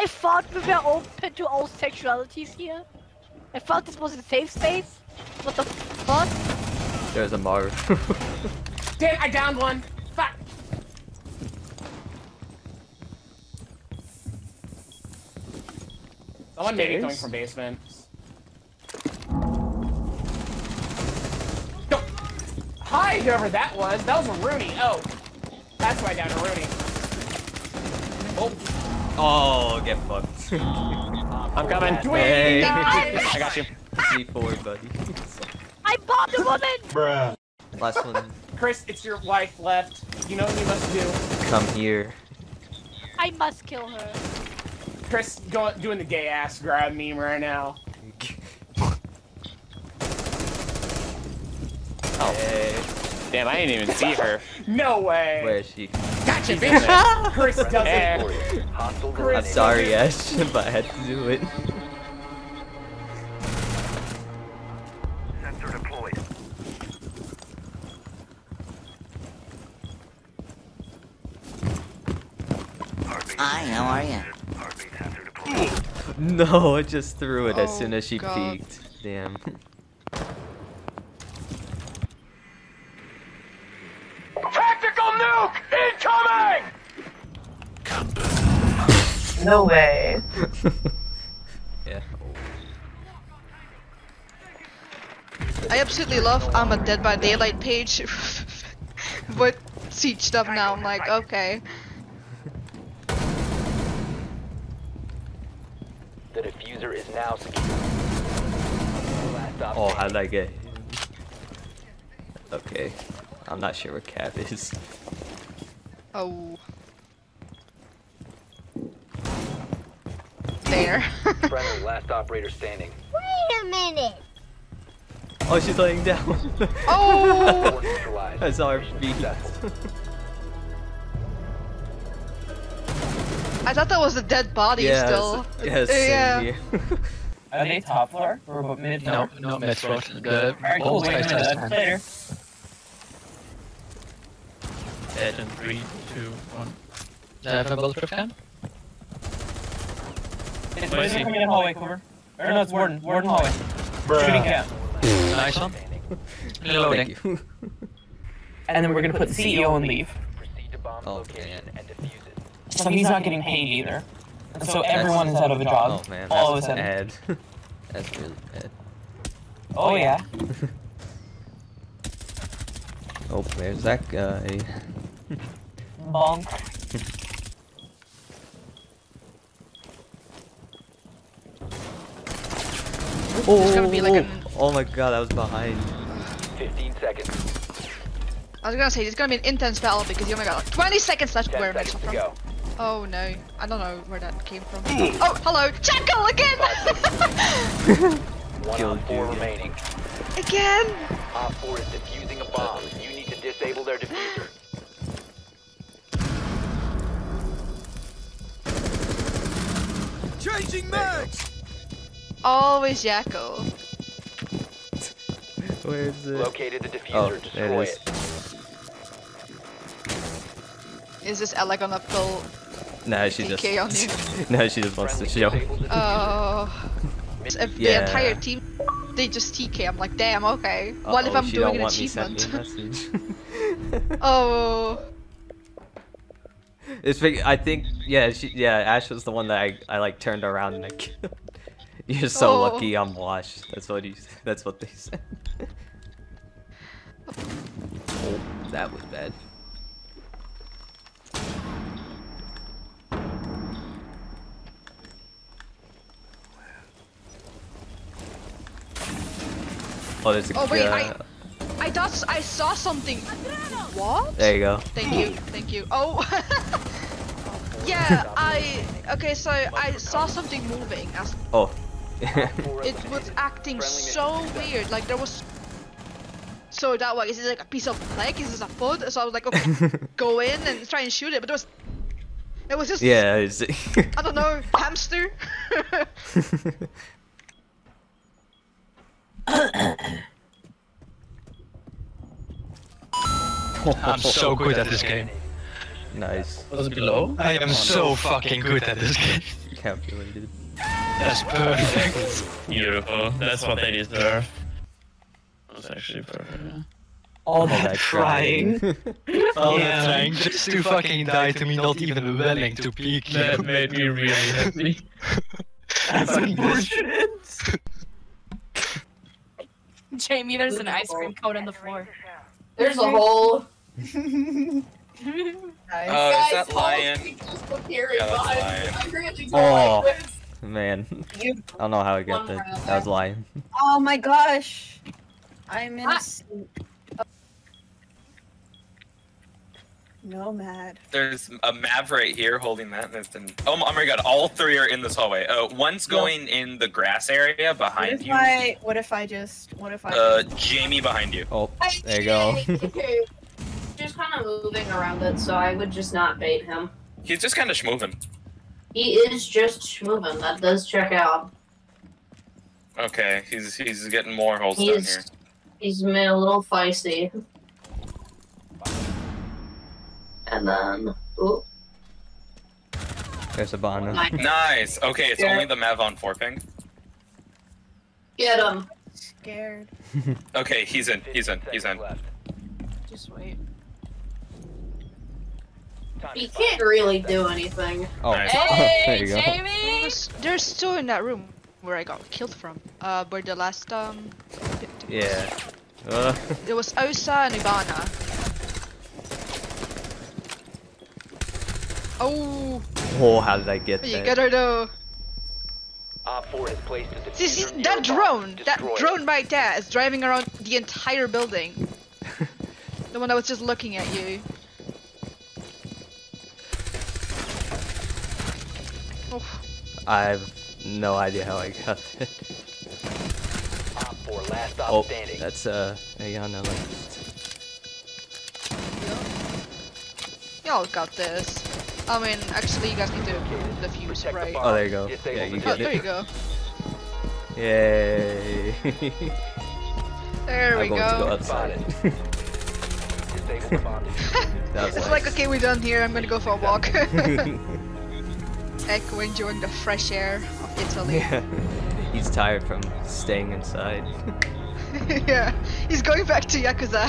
I thought we were open to all sexualities here. I thought this was a safe space. What the fuck? There's a Maru. Damn, I downed one. Fuck. Someone may be coming from basement. No. Hi, whoever that was. That was a Rooney. Oh. That's why I downed a Rooney. Oh. Oh, get fucked. I'm coming. Hey. I got you. C4, buddy. I bought the woman! Bruh. Last one. Chris, it's your wife left. You know what you must do. Come here. I must kill her. Chris, doing the gay ass grab meme right now. Oh. Hey. Damn, I didn't even see her. No way. Where is she? Gotcha, bitch! Chris doesn't. I'm sorry, Ash, but I had to do it. Sensor deployed. Hi, how are you? No, I just threw it as soon as she peeked. Damn. Tactical nuke incoming! No way. Yeah. I absolutely love I'm a Dead by Daylight page, but Siege stuff now. I'm like, okay. The diffuser is now secure. Oh, how'd I get him? Okay. I'm not sure where Cap is. Oh. There. Friendly, last operator standing. Wait a minute. Oh, she's laying down. Oh. That's our beat. I thought that was a dead body still. Yes. Yeah. Are they top floor or mid? No, no mid floor. Good. Oh, wait, that's later. Dead in 3, 2, 1. Does I have a bulletproof can? It's Blazer coming in hallway, cover. Or no, it's Warden. Warden hallway. Bruh. Shooting cap. Nice one. Reloading. And then we're gonna put CEO and leave. Oh, man. So he's not getting paid either. And so everyone is out of a job. Oh, man. All of a sudden. That's really bad. Oh, yeah. Oh, there's that guy. Bonk. Oh, gonna be like oh my god, I was behind. 15 seconds. I was gonna say, it's gonna be an intense battle because you only got like 20 seconds left where it makes from. Go. Oh no, I don't know where that came from. Oh, hello! Jackal again! 1 on 4 remaining. Again! Op 4 is defusing a bomb. You need to disable their diffuser. Changing mags! Always Yakko. Where is it? Located the diffuser. Oh, destroy it. Is this Alec gonna pull? No, she just. No, she just wants to show. Oh. If the entire team, they just TK. I'm like, damn. Okay. Uh-oh, what if I'm doing an achievement? Oh. It's big. I think. Yeah. Ash was the one that I like turned around and I killed. You're so lucky I'm washed. That's what they said. Oh, that was bad. Oh, there's a wait, I saw something. What? There you go. Thank you. Thank you. Oh. Yeah, okay, so I saw something moving. Oh. It was acting so weird, like there was so that way, is it like a piece of leg, is this a foot? So I was like, okay, go in and try and shoot it, but it was just, yeah, I don't know, hamster? I'm so good at this game. Nice. Was it below? I am so fucking good at this game. calculated. That's perfect. Beautiful. That's what they deserve. That's actually perfect. Yeah. All that trying. All that trying just to fucking die to me not even willing to peek you. That made me really happy. That's unfortunate. Jaime, there's an ice cream cone on the floor. There's a hole. Nice. Oh, guys, is that lion? Yeah, oh, man. I don't know how I got that. That was lion. Oh my gosh. I'm in a suit. Oh. Nomad. There's a map right here holding that. Oh my god, all three are in this hallway. One's going in the grass area behind you. Jaime behind you. Oh, there you go. He's kind of moving around it, so I would just not bait him. He's just kind of schmoving. He is just schmoving. That does check out. Okay, he's getting more holes down here. He's been a little feisty. And then, ooh. There's a bomb. Nice. Okay, it's only the Mav on 4-ping. Get him. I'm scared. Okay, he's in. Just wait. He can't really do anything. Oh, hey, Jaime! There's two in that room where I got killed from. Where the last yeah. There was Osa and Ivana. Oh. Oh, how did I get that? You got her though. See, that drone right there is driving around the entire building. The one that was just looking at you. Oh. I have no idea how I got it. Oh, that's Ayana left. Y'all got this. I mean, actually, you guys need to the fuse, right? Oh, there you go. Yeah, you get it. There you go. Yay! There we go. I'm going to go outside. It's like, okay, we're done here. I'm gonna go for a walk. Echo enjoying the fresh air of Italy. Yeah. He's tired from staying inside. Yeah, he's going back to Yakuza.